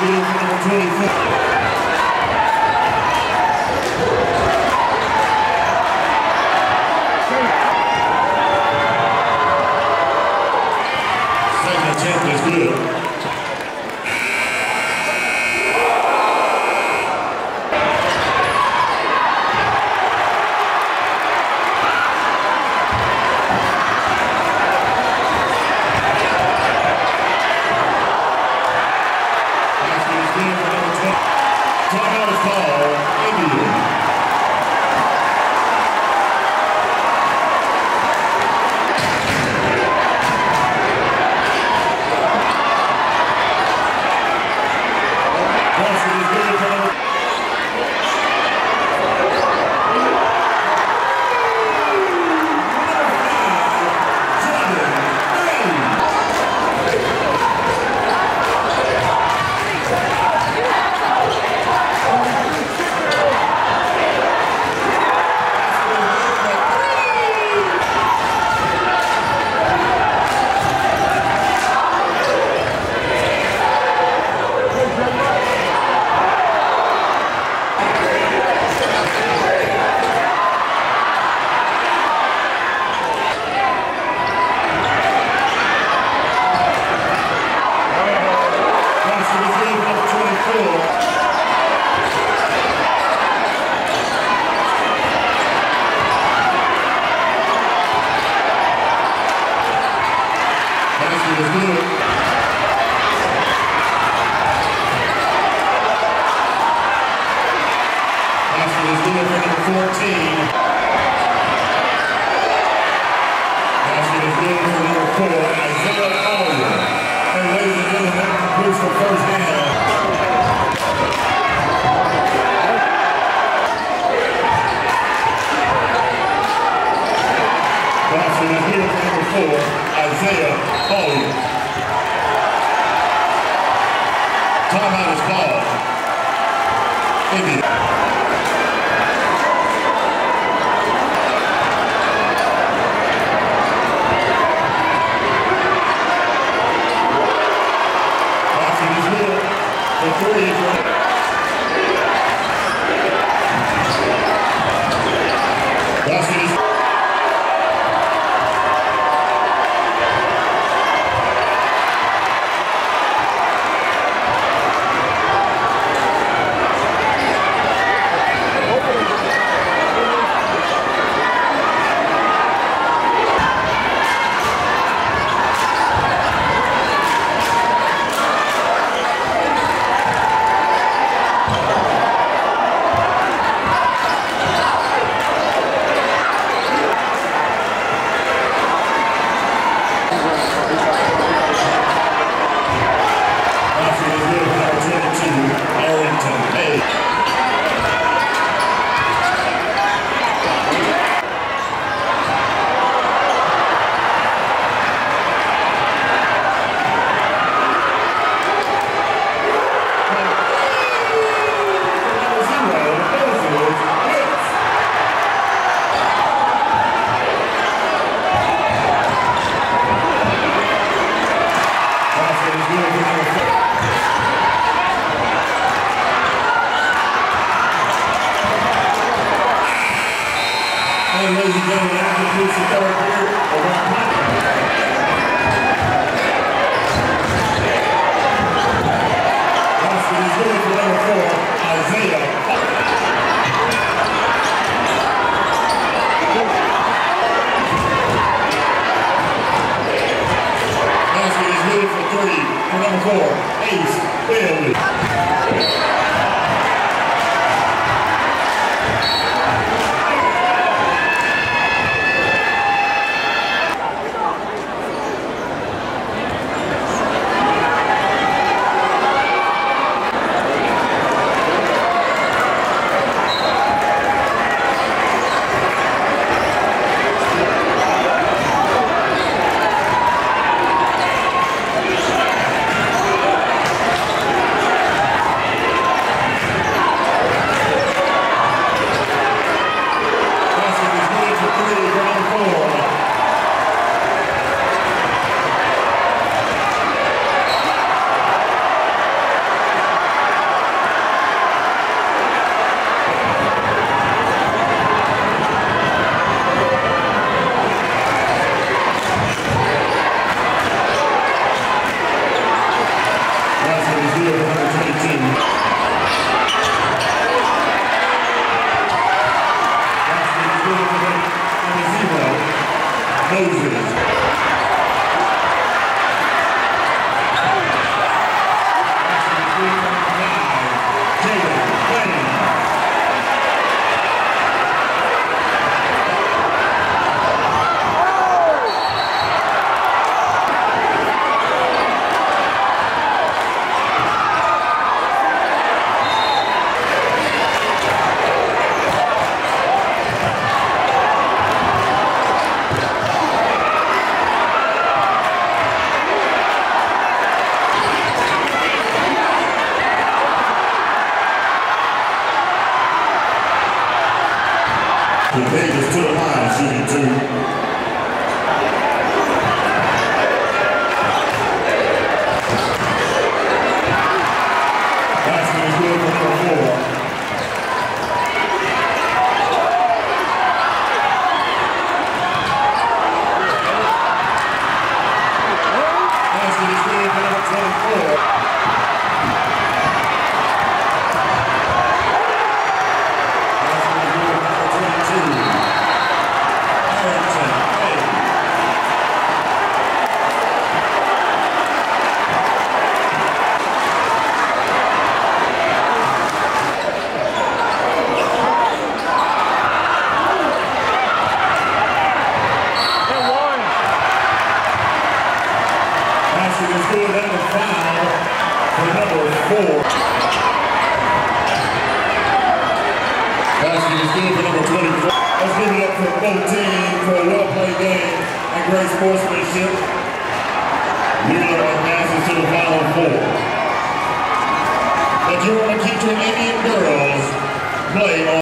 video for number 24. Isaiah Collier. Timeout is called. India. Boxing is good for 3 and 1. Boxing is good. Ladies and gentlemen, that concludes the third period of our contest. That's for number 4, Isaiah. number 24. But you want to keep your Indian girls play on.